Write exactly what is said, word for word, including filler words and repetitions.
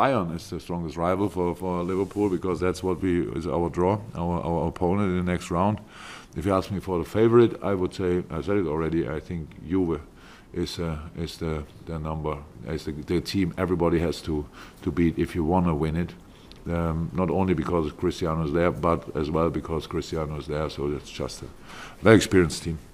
Bayern is the strongest rival for, for Liverpool, because that's what we is our draw, our, our opponent in the next round. If you ask me for the favorite, I would say, I said it already, I think Juve is uh, is the, the number, is the, the team everybody has to, to beat if you want to win it. Um, not only because Cristiano is there, but as well because Cristiano is there, so it's just a very experienced team.